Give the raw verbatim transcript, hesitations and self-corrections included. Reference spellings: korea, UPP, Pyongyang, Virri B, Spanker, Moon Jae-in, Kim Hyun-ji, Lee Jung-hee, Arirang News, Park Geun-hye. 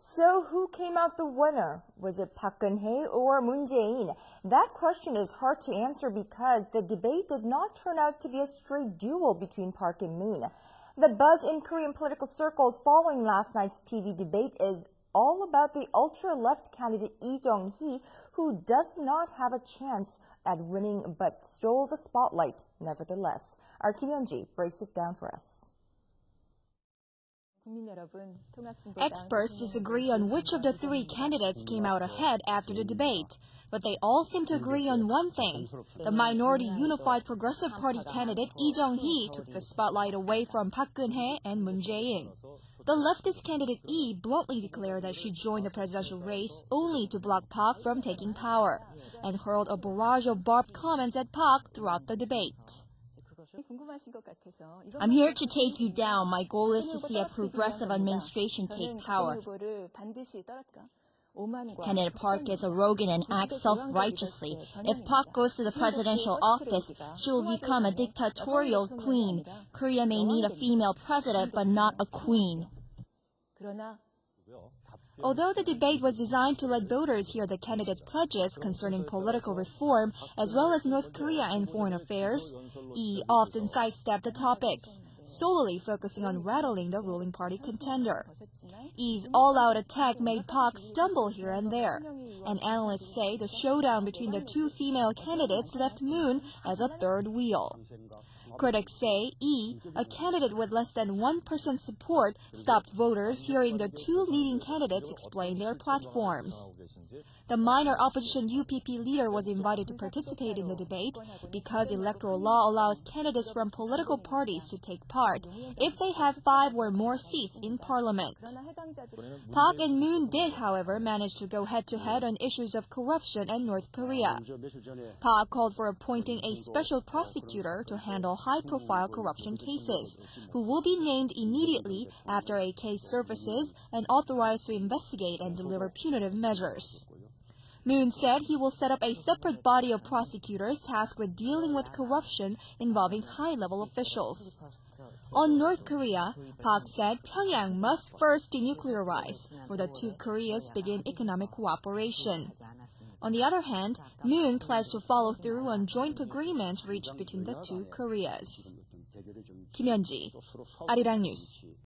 So who came out the winner? Was it Park Geun-hye or Moon Jae-in? That question is hard to answer because the debate did not turn out to be a straight duel between Park and Moon. The buzz in Korean political circles following last night's T V debate is all about the ultra-left candidate Lee Jung-hee, who does not have a chance at winning but stole the spotlight nevertheless. Our Kim Hyun-ji breaks it down for us. Experts disagree on which of the three candidates came out ahead after the debate, but they all seem to agree on one thing. The minority unified Progressive Party candidate Lee Jung-hee took the spotlight away from Park Geun-hye and Moon Jae-in. The leftist candidate Lee bluntly declared that she joined the presidential race only to block Park from taking power, and hurled a barrage of barbed comments at Park throughout the debate. I'm here to take you down. My goal is to see a progressive administration take power. Candidate Park is arrogant and acts self-righteously. If Park goes to the presidential office, she will become a dictatorial queen. Korea may need a female president, but not a queen. Although the debate was designed to let voters hear the candidates' pledges concerning political reform as well as North Korea and foreign affairs, Lee often sidestepped the topics, solely focusing on rattling the ruling party contender. Lee's all-out attack made Park stumble here and there, and analysts say the showdown between the two female candidates left Moon as a third wheel. Critics say Lee, a candidate with less than one percent support, stopped voters hearing the two leading candidates explain their platforms. The minor opposition U P P leader was invited to participate in the debate because electoral law allows candidates from political parties to take part if they have five or more seats in parliament. Park and Moon did, however, manage to go head-to-head on issues of corruption and North Korea. Park called for appointing a special prosecutor to handle high-profile corruption cases, who will be named immediately after a case surfaces and authorized to investigate and deliver punitive measures. Moon said he will set up a separate body of prosecutors tasked with dealing with corruption involving high-level officials. On North Korea, Park said Pyongyang must first denuclearize, for the two Koreas begin economic cooperation. On the other hand, Moon pledged to follow through on joint agreements reached between the two Koreas. Kim Hyun-ji, Arirang News.